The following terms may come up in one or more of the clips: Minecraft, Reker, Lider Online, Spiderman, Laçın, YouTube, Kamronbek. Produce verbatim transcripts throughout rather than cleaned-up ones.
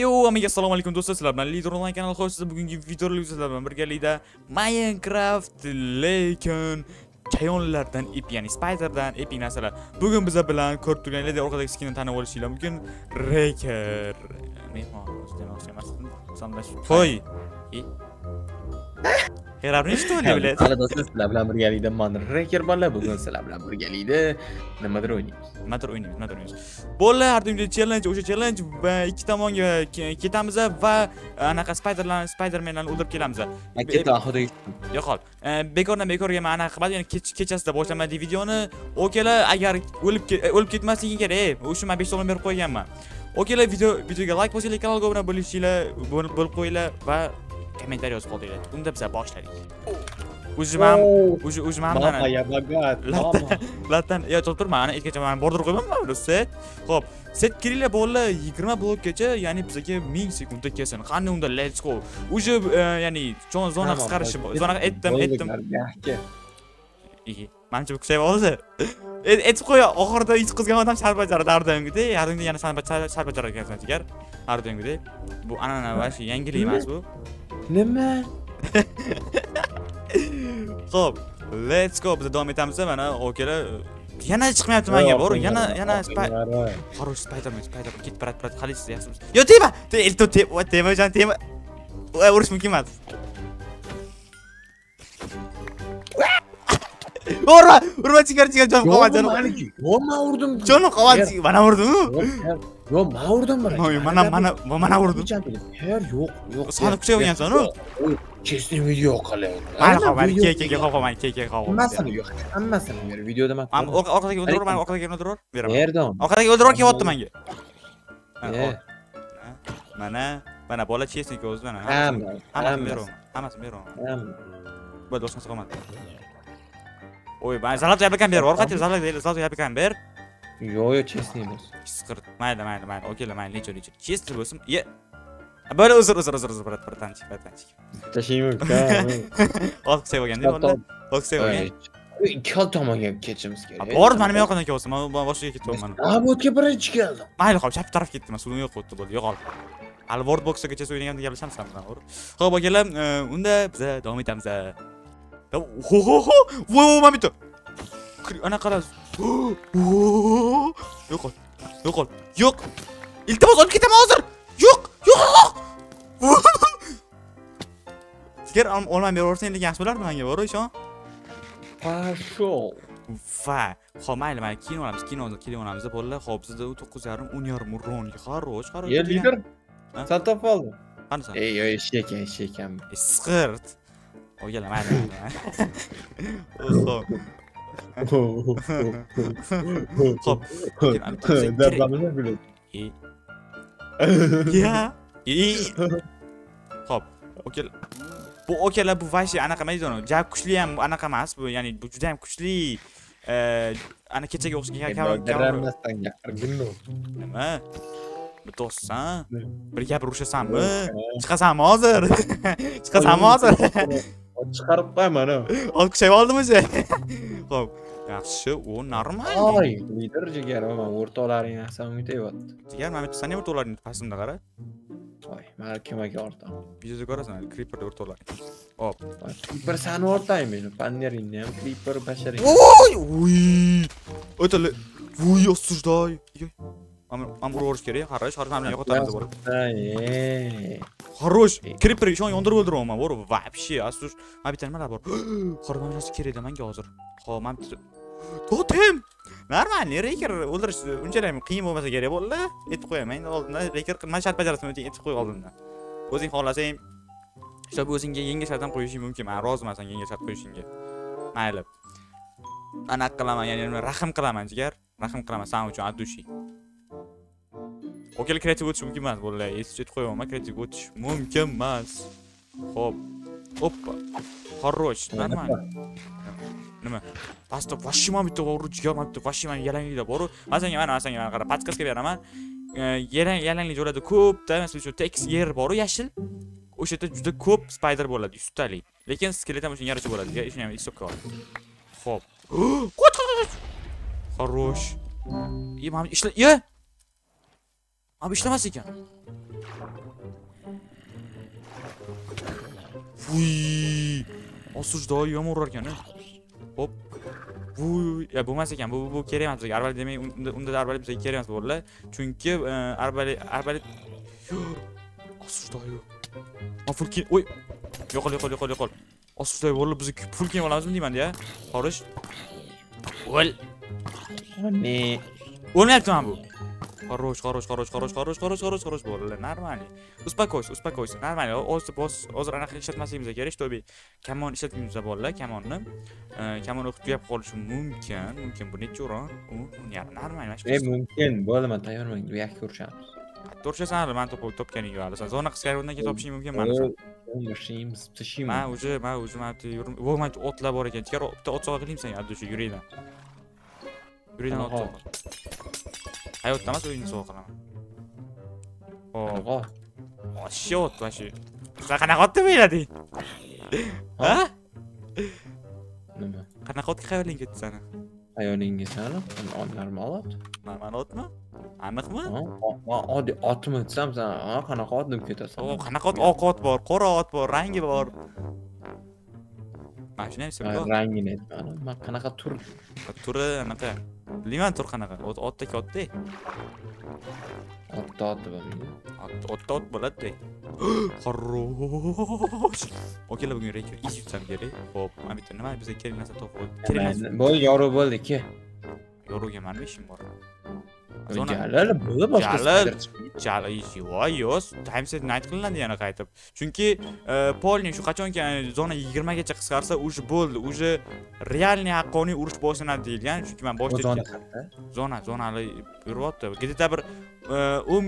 Yo amiga, assalomu alaykum do'stlar, sizlar bilan Lider Online kanali hoş siz bugünkü videolarimiz sizlar bilan birgalikda Minecraft lekin chayonlardan ep, ya'ni Spiderdan epic narsalar. Bugün bize bilan ko'rib turganingizda orqadagi skinni tanib olishinglar mumkin. Reker mehmonimiz demoqchi emasdim. Samlash. Qo'y. Herabni shto devlet. Hali do'stlar sizlar bilan birgalikda men Reker bolalar bugun sizlar bilan birgalikda nimadir o'ynaymiz. Nimadir o'ynaymiz, nimadir o'ynaymiz. Bolalar har doimdagi challenge, o'sha challenge va ikki tomonga ketamiz va anaqa Spiderman, Spidermanlarni o'ldirib kelamiz. Keta oxirida. Yo'qol. Bekordan bekorga men anaqa qilmadim, ya'ni kechasida boshlamading videoni. O'kalar, agar o'lib o'lib ketmasliging kerak. O'sha men besh so'm berib qo'yganman. O'kalar, video videoga like bosinglar, kanalga obuna bo'lishinglar, bo'lib qo'yinglar va komentar yozib qoldilar. Unda biz boshladik. O'zimam, o'zi o'zimam mana. Mana ya bagat. Latan, yo turma, ana erkacha mana bordirib qo'ymanmi bu set? Xo'p, set kiringlar bolalar yigirma blokgacha, ya'ni bizga ming sekundda kelsin. Qani unda let's go. O'zi ya'ni zona qisqarishi, zona etdim, etdim. Mancha kuchayib oldi. Etib qo'ya, oxirida hech qizgan odam sal bajaradi, har doimgidek, har doimda yana sal bajarar ekansan jigar. Har doimgidek. Bu anana va shu yangilik emas bu. Nima? Xo'p, let's go. Biz davom etamiz. Mana o'kalar yana chiqmayapti menga. Bor, yana yana Qaro Spiderman, Spiderman ketib parat parat qalisiz, yaxshimiz. Yo, tema. Elto tema, tema jon tema. Voy, urish mumkin emas. Urma, urma chiqar chiqar jon qolmadim. Nima urdim? Jonni qolmadim. Mana urdim-ku. Yo, men urdim biri. Yo, mana mana mana urdim. Her yo'q, yo'q. Sani kuchayib o'ynaysan-ku. Kesdim video qalayman. Marhamat, keke qo'yman, keke qo'yman. Hammasini yo'q, hammasini ber videoda men. Am orqadagi o'ldirur, men orqadagi o'ldirur beraman. Nerdan? Orqadagi o'ldirur kelyapti menga. Mana, mana bola chesnik o'zi mana. Hamma, hammasini beraman. Hammasini beraman. Hamma. Bu do'stimiz qolmadi. Oy, ben zalat yapacağım bir var. Katil zalat değil, zalat yapacağım bir. Yo yo, çesniymiş. Sıkır. Mayda mayda mayda. Okeyler mayda. Liço liço. Çestir olsun. Ye. Böyle uzur uzur uzur uzur. Bırak bırak tançik bırak tançik. Taşıyım yok. Alk sev geldi. Alk sev geldi. Kal tamam ya keçimiz geldi. Orada benim yok anaki olsun. Ben başka iki tamam. Abi o ki bırak çık geldi. Hayır abi, şap taraf gittim. Sulun yok oldu böyle. Yok al. Al word box'a keçesi oynayalım diye yapacağım sanırım. Ha bak geldim. Onda bize devam edelim bize. Ho ho ho. Voy voy bitta. Ana qara. Yo'q. Yo'q. Yo'q. Iltimos olib ketaman hozir. Yo'q. Yo'q. Sigir olmay berorsang yaxshi bo'lardi menga bor o'sha. Pashol. Va, xo'p, mayli, mana kino olamiz, kino kelganimizda bolalar, xo'p, sizda to'qqiz yarim o'n ronli, xarosh, xarosh. Yer lider. Sen top aldın. Qanasan? Ey, yo, shekam, shekam. Isqirt. O'g'il amadi. O'zho. Hop. Darbamni bilet. E. Ya. E. Hop. O'g'il. Bu o'g'illar bu vashi anaqa maydon. Jab kuchli ham anaqa emas bu, ya'ni bu juda ham kuchli. Eh, ana kechaga o'xshagan kamroq darmasdan gapirginu. Nima? Do'stsan, bir gap urushasanmi? Chiqasanmi hozir? Chiqasanmi hozir? Chiqarib qo'yman ha. Ol kuchayib oldimizmi? Xo'p, yaxshi, u normal. Oy, lider jigar, mana o'rtoqlaring hasan o'tayapti. Jigar, mana bu seni o'rtoqlaring pasimda qara. Oy, mana kimga o'rtoq? Videoda ko'rasan, creeper o'rtoqlar. Hop, creeper seni o'rtoqing meni, panneringni ham creeper basharing. Oy, uy! O'tali, vuy yo'suzday. Amur o'rish kerak, xarosh, xarosh hamni yo'qotamiz bor. Ay. Xarosh, creeper ishon yondirib o'ldirayman bor, vapshi, asur. Ma bitta nimalar bor. Xormonlasi kerak menga hozir. Xo'p, men totem. Normal, Reker o'ldirish unchalar qiyin bo'lmasa kerak bo'ldilar. Aytib qo'yaman, endi oldindan Reker qilma shart bajarasam o'ting aytib qo'y oldindan. O'zing xohlasang, ishab o'zingga yangi shart ham qo'yishing mumkin. Men roziman sen yangi shart qo'yishingga. Mayli. Ana qilaman, ya'ni rahim qilaman jigar, rahim qilaman sen uchun adushi. Okey, kreativ o'tish mumkin emas, bolalar. Esitib qo'yaman, kreativ o'tish mumkin emas. Xo'p. Hoppa. Xarosh, normal. Nima? Pastda vashima bitta voruchga, mana bitta vashima yalanglikda bor. Masalan, mana masalan, mana qara, podkastga beraman. Yalang yalanglik joylarda ko'pda, masalan, shu tekis yer bor, yashil. O'sha yerda juda ko'p spider bo'ladi, yuztalik. Lekin skelet ham o'sha yaracha bo'ladi. Shuni ham hisobga ol. Xo'p. Qo'ch, qo'ch. Xarosh. Yemam ishla. Abi işlemez iken Vuy. Osuruş daha yamurarken. Hop. Vuy. Ya bu mesela bu bu kereyemez. Arbalet demeyi unda arbalet bize kereyemez bu arada. Çünkü arbalet arbalet. Osuruş daha yok. Afurkin. Oy. Yok ol yok ol yok ol yok ol. Osuruş daha varlı bize furkin olamaz mı diyeyim ben ya. Karış. Ol. Ne? O ne tam bu? Хорош, хорош, хорош, хорош, хорош, хорош, хорош, хорош bo'ldi. Normali. Uspakoysa, uspakoysa. Normali. O'zi bos, o'zini anaqa ishlatmasligimiz kerak. To'bi, kamon ishlatmaymiz bolalar, kamonni. Kamon o'qib tugab qolishi mumkin. Mumkin bu necha o'ron? U, ya'ni normal emas. E, mumkin. Bo'ladi, tayyorman. Bu yaxshi ko'rishamiz. To'rchasan, men to'p topganing yo'q. Sen zona qisqargandan keyin topishing mumkin mana shu. O'mishimiz, tishimiz. Men o'zi, men o'zi mabdi yurim. Bo'lmay otlar bor ekan. Chiqar, bitta ot sog'a qilimsan, addushi yuraydan. Yuraydan ot sog'a. Hayatta nasıl oyunu soğuk lan? Oh, oh shit, başı. Kanakot değil hadi. Ha? Kanakot ki hayalin gitti sana. Hayalin gitti sana? Normal ot. Normal ot mu? Anlık mı? Ma, hadi at mı etsem sana? Ha, kanakot değil ki tasam. Oh, kanakot, ok ot var, kora ot var, rengi var. Başı neyse bu. Rengi ne? Ma, kanakot tur. Tur ne kadar? Liman tur qanaqa? Otdagi otda. Otda otda bo'lmaydi. Otda ot bo'ladi. Xarosh. Okeylar bugun Reker ish yutsam kerak. Xo'p, mana bitta nima bizga kerak narsa topib kerak. Bo'l yorug' bo'ldiki. Yorug'ga mana ishim bor. Jalar bo'ldi boshqa. Jalar ishi yo'q. Time set night qilinadi yana qaytib. Chunki polning shu qachonki zona yigirma gacha qisqarsa, o'sha bo'ldi. O'sha realni haqqoniy urush boshlanadi degan. Chunki men boshda zona zonali yuryapti. Gidita bir o'n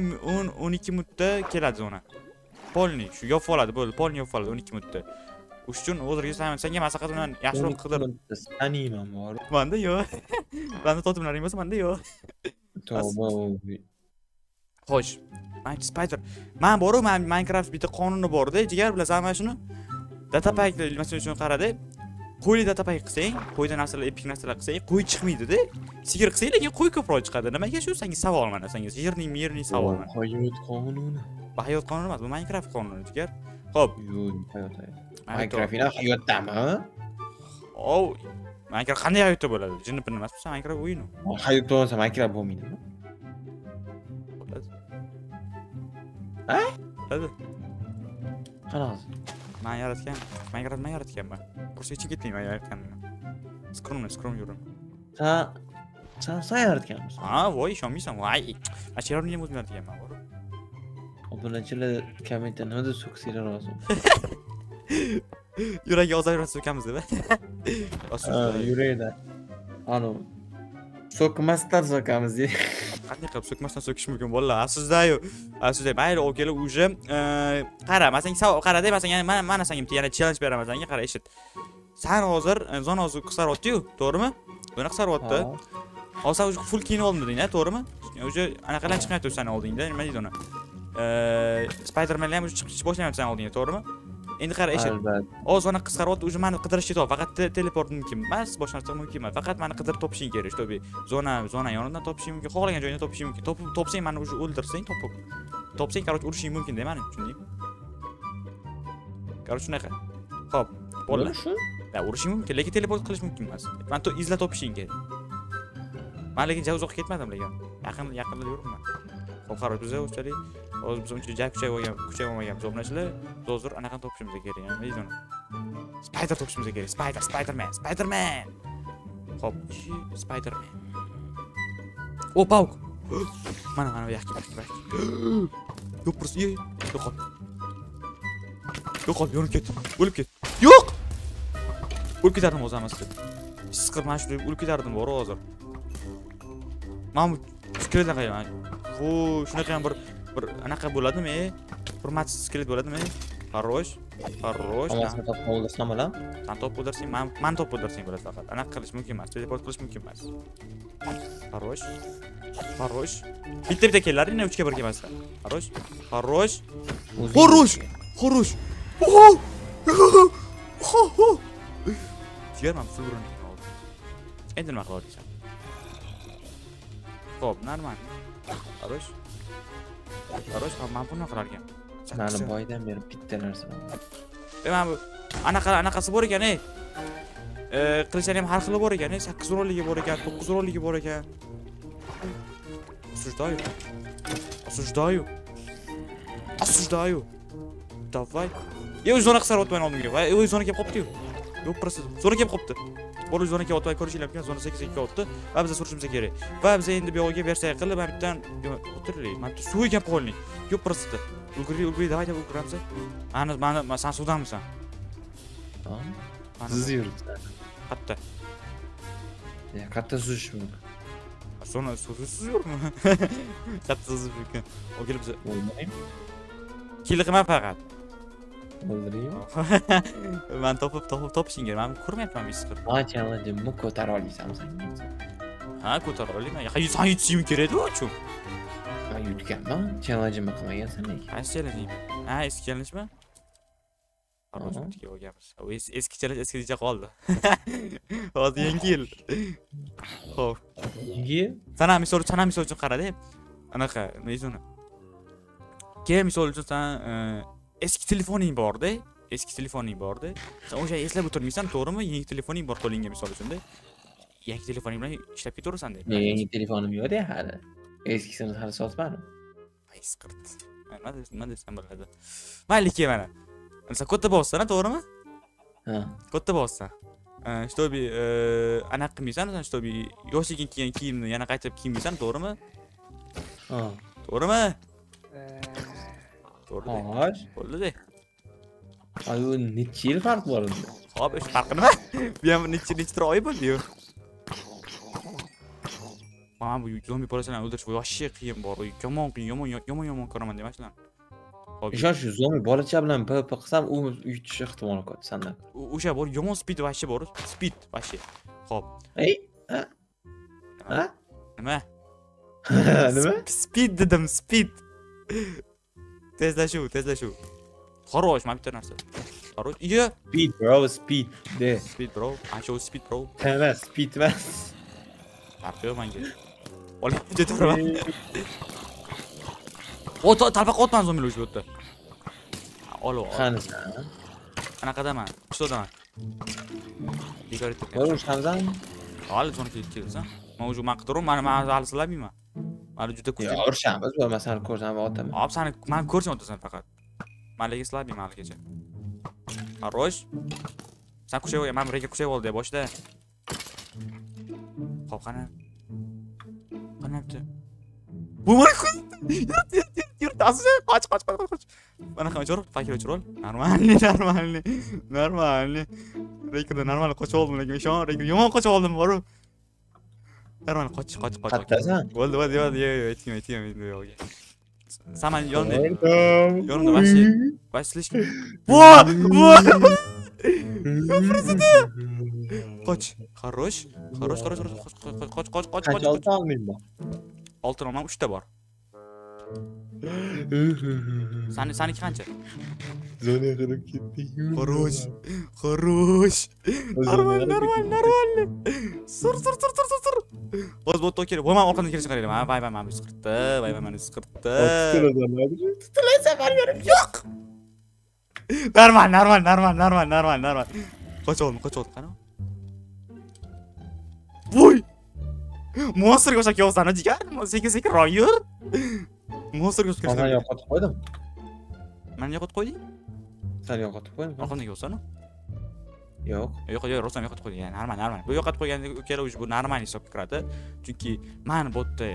o'n ikki minutda keladi zona. Polning shu yo'q bo'ladi, bo'ldi. Polning yo'q bo'ladi o'n ikki minutda. O'sha uchun o'zingizga ham senga maslahat bilan yaxshiroq qidirib taniman bor. Menda yo'q. Menda totemlaring bo'lsa, menda yo'q. Tamam. Hoş. Ben Spider. Ben boru ben Minecraft bitta qonuni bor da, jigar bilasan mana shuni. Data pack ilmasi uchun qaradi. Qo'yli data pack qilsang, qo'ydan narsalar, epik narsalar qilsang, qo'y chiqmaydi-da. Sigir qilsang, lekin qo'y ko'proq chiqadi. Nimaga shu senga savol mana, senga yerning, yerning savol mana. Hayot qonuni. Hayot qonuni emas, bu Minecraft qonuni, jigar. Xo'p. Yo'q, hayot hayot. Minecraftning hayotdami? Ow. Minecraft qanday hayotda bo'ladi? Jinni bilmas bo'lsa, Minecraft o'yini. Hayotda bo'lsa, Minecraft bo'lmaydimi? Ha? Hadi. Xolos. Men yaratgan, Minecraft men yaratganman. Bursa ichib ketmayman, yaratganman. Skrum, skrum yuram. Ha. Sen sen yaratgansan. Ha, voy, ishonmaysan, voy. Ashirni nima o'zgartirganman bor. Obunachilar kommentda nima deb so'ksinglar rozi. Yuragi ozayroq so'kamiz deb. Asıl yüreğde. Ano. Sokmasdan sokamiz. Qanday qilib sokmasdan sokish mumkin vallahi. Asizda-yu. Asizda. Mayli, o'kela uje, qara, men senga savol qaradi, men senga mana mana senga bitta yana challenge beraman senga, qara eshit. Sen hozir zona hozir qisqaryapti-yu, to'g'rimi? Buni qisqaryapti. Hozir uje full kino olmading-a, to'g'rimi? Uje anaqadan chiqmayapti sen oldingda, nima deydi uni? Spiderman ham uje chiqish boshlayapti sen oldingda, to'g'rimi? Endi qara ish. O'zona qisqaroqda o'zi meni qidirish kerak. Faqat teleportni kim emas, boshqa narsa mumkin emas. Faqat meni qidirib topishing kerak. To'bi, zona, zona yonidan topishing mumkin, xohlagan joydan topishing mumkin. Topib, topsang meni o'zi o'ldirsang, topib. Topsang, qaroq urishing mumkin-da meni, tushundingmi? Qaroq shunaqa. Xo'p, bo'ldi shu? Ya, urishing mumkin, lekin teleport qilish mumkin emas. Meni to izlab topishing kerak. Men lekin juda uzoqqa ketmadim lekin. Yaqin, yaqinda yuribman. Xo'p, qaroq biz o'zchalik hozir biz uncha jak kuchay bo'lgan, kuchay bo'lmagan zo'rnashlar, hozir anaqa topishimiz kerak, nima deydi uni? Spider topishimiz kerak, Spider, Spiderman, Spiderman. Xo'p, Spiderman. O pavk. Mana mana yaxshi bak. Yo'q, purs, yo'q. Yo'q, yo'nib ketdi. O'lib ketdi. Yo'q. O'lib ketardim o'zim asli. Siqir mana shu o'lib ketardim bor hozir. Mana bu fikrdan qayman. Voy, shunaqa ham bir bir anaqa bo'ladimi? Hurmatsiz skelet bo'ladimi? Xarosh, xarosh. Sen topib o'ldirsam bo'ladimi? Sen topib o'ldirsang, men men topib o'ldirsang bo'ladi faqat. Anaqa qilish mumkin emas, teleport qilish mumkin emas. Xarosh, xarosh. Bitta-bitta kellar, yana uchga bir kelmasdan. Xarosh, xarosh. Xarosh, xarosh. Oho! Oho! Jigarman suvrani oldi. Endi nima qilasan? Xo'p, normal. Xarosh. Хорош, mampu nima qilar ekan? Mani boydan beri bitta narsa bor. E mana bu anaqa anaqasi bor ekan, ey. Qilichlar ham har xili bor ekan, sakkiz o'nligi bor ekan, to'qqiz o'nligi bor ekan. Осуждаю. Осуждаю. Осуждаю. Давай. Я o'z zona qisar o'tmay oldim kerak. O'z zona kelib qopti-ku. Yo'q, prosta zona kelib qopti. Bor o'z zona kelib o'tmay ko'rishinglar ekan, zona sakkiz ikki o'tdi va biz surishimiz kerak. Va biz endi bu yo'lga versiya qilib, ham bittan o'tiraylik. Mana suv ekan polnik. Yo'q, prosta. Ulguri, ulguri, davayda ulguramsa. Ana, mana sen suvdanmisan? Tamam. Siz yuribsiz. Qatta. Ya, qatta suzish mumkin. Sonra sözsüz yok mu? Tatsız bir gün. O gelip bize... Öldüreyim. Kirlik hemen fakat. Öldüreyim. Ben topup topup top için gelirim. Ben kurum yapmam bir sıkıntı. Maçalı değil bu kotaroliysam sanki. Ha kotaroliyim. Ya sen yetişeyim kireydi o çoğum. Ben yutken ben challenge'ım aklıma gelsene. Ben challenge'im. Ha eski challenge mi? O eski challenge eski diyecek oldu. Hozir yangi yil. Xo'p. Yangi? Sana misol, sana misol uchun qaradi. Anaqa, nizoni. Ke misol uchun sen eski telefoning bor-da, eski telefoning bor-da. Sen o'sha eslab o'tirmaysan, to'g'rimi? Yangi telefoning bor qo'lingga misol uchun-da. Yangi telefoning bilan ishlab ketaversan-da. Yangi telefonim yo'q-da hali. Eskisini hali sotmadim. Qaysiqirt. Nima desam, nima desam bo'ladi. Mayli, ke mana. Mesela kotta bossan, doğru mu? Ha. Kotta bossan. İşte bir ana kıymışsan, işte bir yoshliging kiygan kiyimni yana qaytarib kiymaysan, doğru mu? Ha. Doğru mu? Doğru. Bo'ldi-da. Ayun necha yil farq bor unda? Xo'p, ish farqi nima? Bu ham necha-necha oy bo'ldi-yu. Mana bu zombi parasini o'ldirish yoshi qiyin bor. Yomon qiyin, yomon yomon yomon ko'raman demaslar. Ishonch zombie bolacha bilan P V P qilsam u yutish ehtimoli ko'p sanda. O'sha bor yomon speed vashi bor, speed vashi. Xo'p. Ey? Ha? Nima? Nima? Speed dedim, speed. Tezlashuv, tezlashuv. Xorosh, men bitta narsa. Xorosh. Iyo, speed bro, speed. De, speed bro. Acho speed bro. Tava, speed emas. Farqi yo'q menga. Olib ketaman. O talpa qotman zombilar o'sha yerda. Alo. Qanasan? Anaqadaman. Ustodaman. Dekorat etdim. Bo'lish hamzan. Hali zona kelibsan. Men o'sha men qidirum, men hali silamayman. Men juda kuchli. Ya urishamiz, bo'lmasa ko'rsanib otaman. Hop, seni men ko'rsin otasan faqat. Men lega silamayman haligacha. Xarosh. Sen kuchayib, men Reker kuchayib oldi boshda. Xo'p, qani. Qanaqdi? Bu mana Yurtası kaç kaç kaç kaç. Bana kaçıyor, fakir uçurul. Normalni, normalni, normalni. Reker'da normal koç oldum lekin şu an Reker yaman koç oldum var. Normal koç koç koç. Hatta sen. Oldu oldu oldu ya ya etmiyor etmiyor etmiyor ya. Saman yolunda. Yolunda başlay. Başlayış. Bu bu. Fırsatı. Koç, karoş, karoş karoş karoş koç koç koç koç koç. Altın almayayım ben. Altın almam üçte var. Sen sen iki kanca. Zonaya kadar gitti. Xorosh, xorosh. Normal, normal, normal. Sur sur sur sur sur sur. Oz bot to'kir. Voy, men orqadan kelishni qarayman. Ha, vay vay meni siqirtdi. Vay vay meni siqirtdi. Tutilay safar berib yo'q. Normal, normal, normal, normal, normal, normal. Qoch oldim, qoch oldim, qani? Voy! Monster ko'sak yo'sana jigar, sekin-sekin royur. Monster ko'sak. Mana yo'qotib qo'ydim. Mana yo'qotib qo'yding? Sen yo'qotib qo'yding. Orqamdan yo'sana. Yo'q. Yo'q, yo'q, rostdan yo'qotib qo'yding. Yani normal, normal. Bu yo'qotib qo'yganlik ukala bu normal hisobga kiradi. Chunki men bu yerda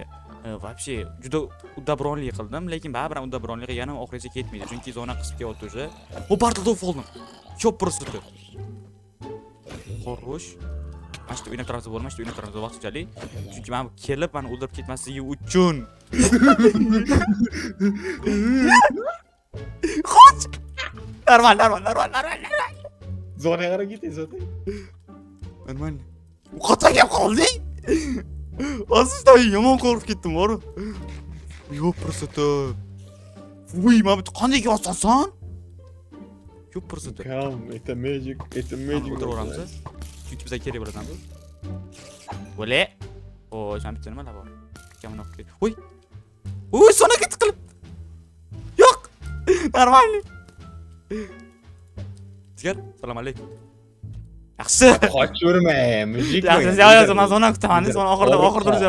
vobshe juda udabronlik qildim, lekin baribir ham udabronlik yana oxirigacha ketmaydi. Chunki zona qisib kelyotdi. Bu portalda o'ldim. Ko'p prosta. Xorosh. Aşkı oynak tarafta bo'lmas, oynak tarafta vaqtinchalik. Chunki men kelib meni o'ldirib ketmasligi uchun. Xo'sh. Normal, normal, normal, normal. Zonaga qarab keting, zonaga. Normal. Qotagam qolding? Asistan yomon qo'rqib ketdim, bor. Yo'q, prosta. Voy, men bu qanday yozsan? Yo'q, prosta. Calm, it's a magic, it's a magic. Çünkü bize kere buradan dur. Böyle. Ooo, sen bitti ne var? Kamen okuyayım. Uy. Uy, sona git kılıp. нормальный. Тигер, салам алейкум. Yaxshi. Qochurmay, mujik. Yaxshi, yaxshi, men zona kutamandiz, men oxirda oxir turib,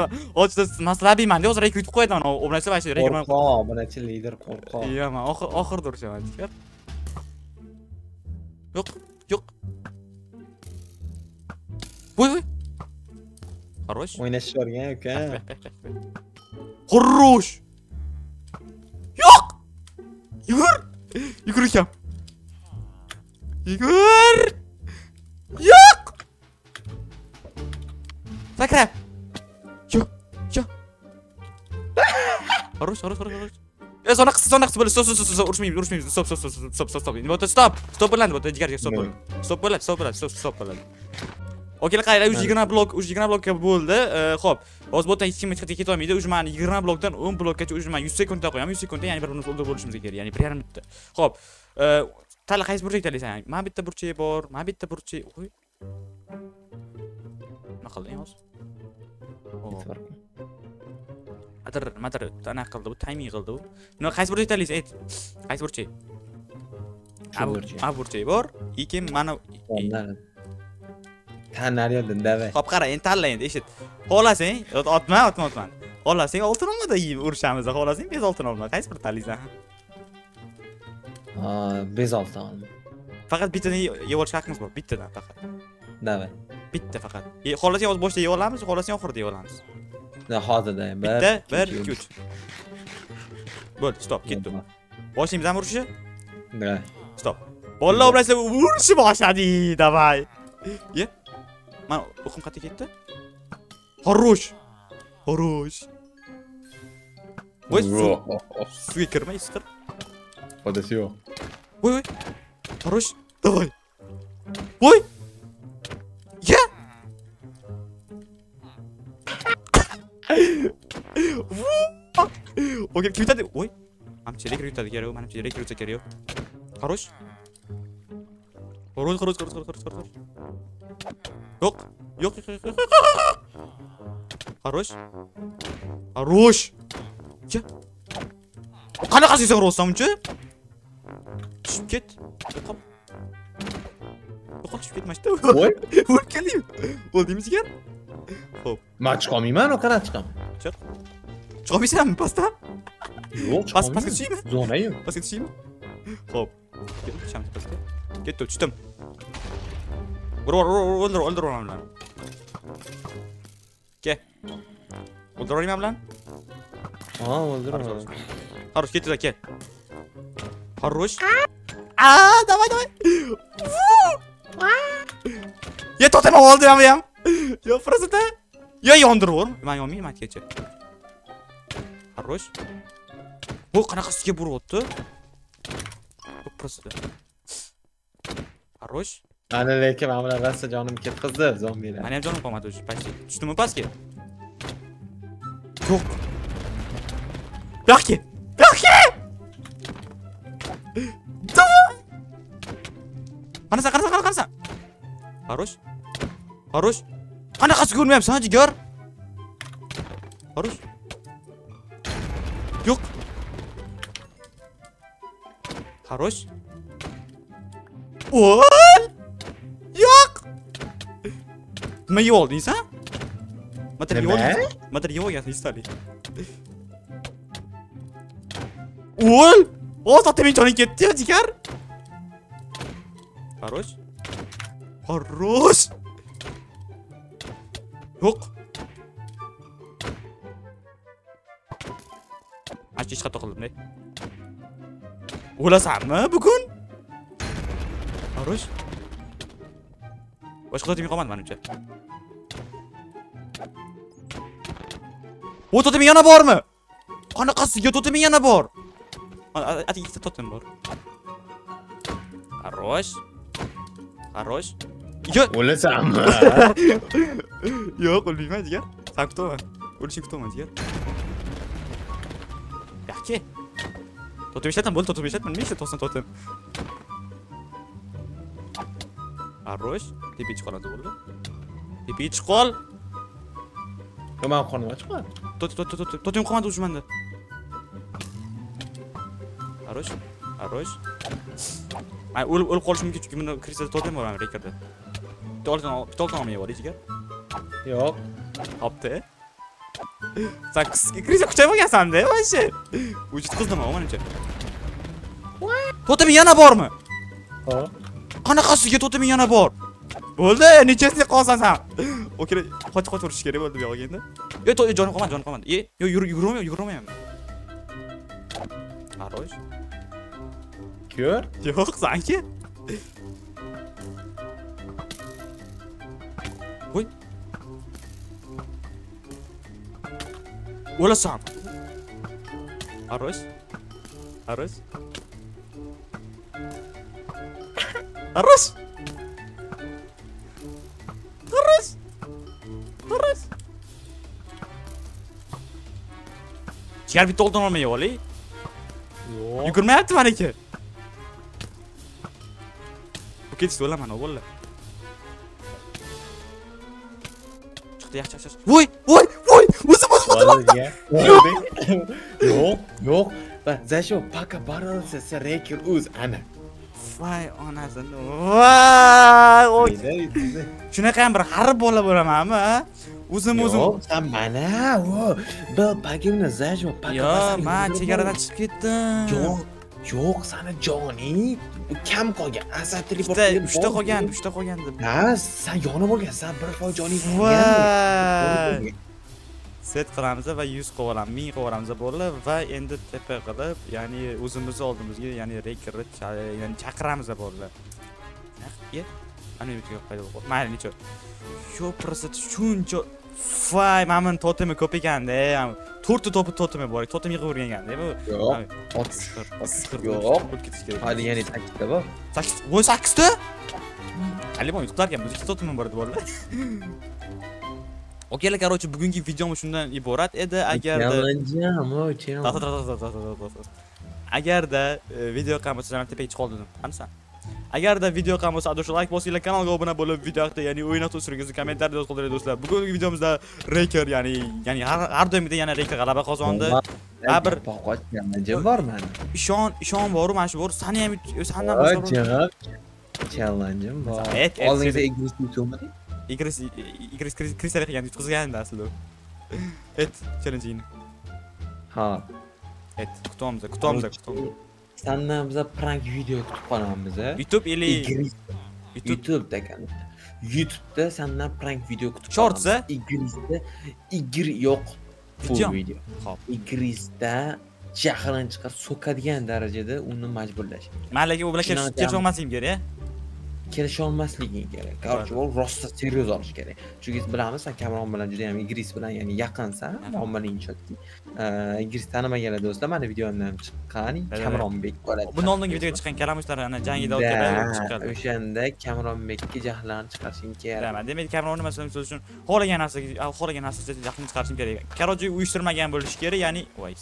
ochda masrabiyman, hozir Reker yutib qo'yadi ana, obnachi vashi Reker men. Qo'rqoq, bunachi lider qo'rqoq. Yo'q, men oxir oxir turibman, Tiger. Yo'q, yo'q. Voy-voy. Хорош. O'ynash yorgan ekan. Xurrush. Yo'q. Yugur. Yugur ekan. Yugur. Yok. Sakra. Şu, şu. Aruş, aruş, aruş, aruş. Ya sonra kısa, sonra kısa böyle stop, stop, stop, stop, uçmayayım, uçmayayım, stop, stop, stop, stop, stop, stop, stop, stop, stop, lan, stop, stop, stop, stop, lan, stop, lan, stop, stop, lan. Okey, qayra uch yigirma blok, uch yigirma blokka bo'ldi. Xo'p, hozir bu yerdan hech kim chiqib keta olmaydi. Ujman yigirma blokdan o'n blokkacha ujman yuz sekundda qo'yam, yuz sekundda, ya'ni bir-birimizni o'ldirib bo'lishimiz kerak, ya'ni bir yarim minutda. Xo'p, tala qaysi burchak tanlaysan? Mana bitta burchak bor, mana bitta burchak. Nima qilding hozir? Adir, madir, ana qildi, bu timing qildi u. Nima qaysi burchak tanlaysiz? Ayt. Qaysi burchak? A burchak bor. Lekin mana tanariyoldan davay. Xo'p, qara, endi tanla endi, eshit. Xo'lasang, otma, otma, otma. Xo'lasang oltin olmada urishamiz, xo'lasang besh oltin olma. Qaysi bir tanlaysan? Ha, besh oltin olma. Faqat bittadan yevorishga haqqimiz bor, bittadan faqat. Davay. Bitta faqat. Xo'lasang hozir boshda yeb olamiz, xo'lasang oxirida yeb olamiz. Na, hozirda ham. bir, ikki, uch. Bo'ldi, stop, ketdi. Boshimizdan urishni? Da. Stop. Bolalar obraslar urishib boshladi, davay. Ye. Mana o'qim qatga ketdi. Xorosh. Xorosh. Voy, suvga kirmay, siqir. Podasi yo'q. Voy, voy. Xorosh, davay. Voy. Ya. Okey, kim yutadi? Voy. Hamchi Reker yutadi kerak, menimcha Reker yutsa kerak. Xorosh. Xorosh, xorosh, xorosh, xorosh, xorosh. Yok, yok, yok, yok, yok, yok. Хорош. Хорош. Че? Kana kasıysan rossam uncha? Tushib ket. Yo'qol. Yo'qol, tushib ketmashdi. Voy. O'rkalayim. Bo'ldingizmi? Xo'p. Men chiqolmayman, o'qara chiqam. Chiq. Chiqolmaysanmi pastda? Yo'q, pastga tushaymi? Zonayim. Pastga tushaymi? Xo'p. Ketdim pastga. Ketdim, tushdim. Vur vur öldür öldür onu lan. Ke. Öldüreyim mi lan? Aa öldür onu. Haruş gitti de ke. Haruş. Aa davay davay. Ya totemi öldüramıyorum. Ya fırsatı. Ya yonduruyorum. Ben yonmayayım hadi geçe. Haruş. Bu qanaqasiga burib o'tdi. Bu fırsatı. Haruş. Ana lekin mana bular rosa jonim ketqizdi zombilar. Mana ham jonim qolmadi o'zi, pasti. Tushdimi pastga? Yo'q. Yo'qki. Yo'qki. Qanaqa qanaqa qanaqa qanaqa? Xorosh. Xorosh. Qanaqasi ko'rmayapsan, jigar? Xorosh. Yo'q. Xorosh. O! Nima yeb oldingiz, ha? Matar yeb oldingiz? Matar yeb olgansiz, istali. O'l! O, toteming joning ketdi, jigar. Xorosh. Xorosh. Yo'q. Achi ish xato qildim-da. O'lasanmi bugun? Xorosh. Boshqa toteming qolmadi menimcha. Bu toteming yana bormi? Qanaqasiga toteming yana bor? Mana ikkita totem bor. Xorosh. Xorosh. Yo'q, o'lasanmi? Yo'q, o'lmayman, jigar. Sen kutaman. O'lishing kutaman, jigar. Yo'q-ki. Totem ishlatam, bo'ldi, totem ishlatam, nima ishlatsan totem? Xorosh, tepaga chiqoladi bo'ldi. Tepaga chiqol. Nima qonib chiqadi? Tot tot tot tot totem qolmadi o'shmanda. Xorosh, Хорош. Ay o'lib o'lib qolishim mumkin chunki buni kristal totem bor ham rekerda. Bitta olgan, bitta olgan olmayib bor ekan. Yo'q. Topdi. sakkiz kristal kuchayib olgansan-da, o'sha. Vujud qizdim menimcha. Totem yana bormi? Ha. Qanaqasiga totem yana bor? Bo'ldi, nechasiga qolsan ham. O'key, qoch qoch urish kerak bo'ldi bu yo'q endi. Yo, jonim qolmadi, jonim qolmadi. E, yo, yurolmayman, yurolmayman. Qarosh. Kör? Yo'q, sanki. Voy. O'lasan. Qarosh. Qarosh. Qarosh. Qarosh. Qarosh. Chiqar bitta oldan olmay olay. Yo'q. Yugurmayapti mana ki. Ketdi o'laman o'g'illa. Chiqdi, yaxshi, yaxshi. Voy, voy, voy. O'zim o'zim. Yo'q, yo'q. Va zasho paka baralsa Reker uz ana. Vay onasini. Vay, o'y. Shunaqa ham bir xarib bola bo'lamanmi, ha? O'zim o'zim. Sen mana, o. Bu pagimni zasho paka. Yo, men chegaradan chiqib ketdim. Yo'q. Yo'q, seni joni kam qolgan. Asatlik bo'lib ketdi. Uchta qolgan, uchta qolgandi. Ha, sen yonib bo'lgansan, bir foiz joni bo'lgan. Set qilamiz va yuz qilib olamiz, ming qilib olamiz bo'ldi va endi T P qilib, ya'ni o'zimizni oldimizga, ya'ni Rekerni ya'ni chaqiramiz bo'ldi. Naqdi. Ana yo'lga qaytib qo'y. Mayli, necha. Shu protsent shuncha vay, mamon totemi ko'p ekanda. to'rt ta to'pi totemi bor. Totem yig'averganda bu. Yo'q. oltmish qirq. Yo'q, bo'lib ketish kerak. Hali yana sakkiz ta bor. sakkiz. Voy, sakkiz ta? Hali buni tutargan, bizda totem bor edi bolalar. Okeylar, qarochi, bugungi videom shundan iborat edi. Agarda Agarda video qamasidan tepaga chiqib qoldim. Hamsa. Agarda video qamasa adoshlar like bosinglar, kanalga obuna bo'lib, video haqida, ya'ni o'yin haqida so'raganingizni kommentariyada yozib qoldiringlar do'stlar. Bugungi videomizda Reker, ya'ni ya'ni har har doimgidek yana Reker g'alaba qozondi. Va bir qochganimcha borman. Ishon, ishon boru, mana shu bor. Sani ham sandan boshqa challenge'im bor. Oldingizda egris yutmading? Egris egris kristal qilgan yutqizganda aslida. Et challenge'ini. Ha. Et kutomizda, kutomizda, kutomizda. Senden bize prank video kutup kanalımıza YouTube ili YouTube'da kanal YouTube'da senden prank video kutup kanalımıza İngiliz'de İngil yok full video İngiliz'de çakılan çıkar sokadigan derecede onu majburlash Malaki bu bilan kelish olmasligim kerak kelish olmasliging kerak qarshi ol rosta seriyoz olish kerak chunki bilamiz sen Kamron bilan juda ham İngiliz bilan ya'ni yaqinsan ommaning chotki İngiliz tanimaganlar do'stlar mana videomdan chiqqan Kamronbek bo'ladi. Bundan oldingi videoga chiqqan kalamushlar ana jangida o'tganlar chiqqan. O'shanda Kamronbekka jahlan chiqarishing kerak. Nima demak Kamronni masalan so'z uchun xohlagan narsaga xohlagan narsaga jahlan chiqarishing kerak. Karoji uyushtirmagan bo'lish kerak, ya'ni voy.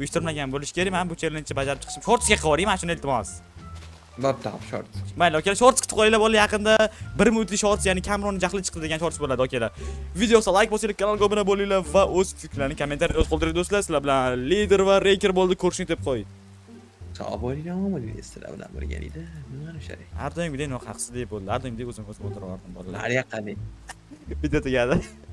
Uyushtirmagan bo'lish kerak. Mana bu challenge'ni bajarib chiqishim. Shortsga qilib o'ring, mana shuni iltimos. Bapta short. Mayli, o'keylar, shorts qitib qo'yinglar bola yaqinda bir minutlik shorts, ya'ni Kamronni jahli chiqdi degan shorts bo'ladi, o'keylar. Videoga like bosinglar, kanalga obuna bo'linglar va o'z fikrlaringizni kommentariyada yozib qoldiring do'stlar. Sizlar bilan Lider va Reker bo'ldi, ko'rishing deb qo'y. Sog' bo'linglar, omon sizlar bilan birgalikda. Nima o'sha? Har doimgidek nohaqsizlik bo'ldi. Har doimgidek o'zim o'zim o'tiraverdim, bolalar. Har yoqqani. Video tugadi.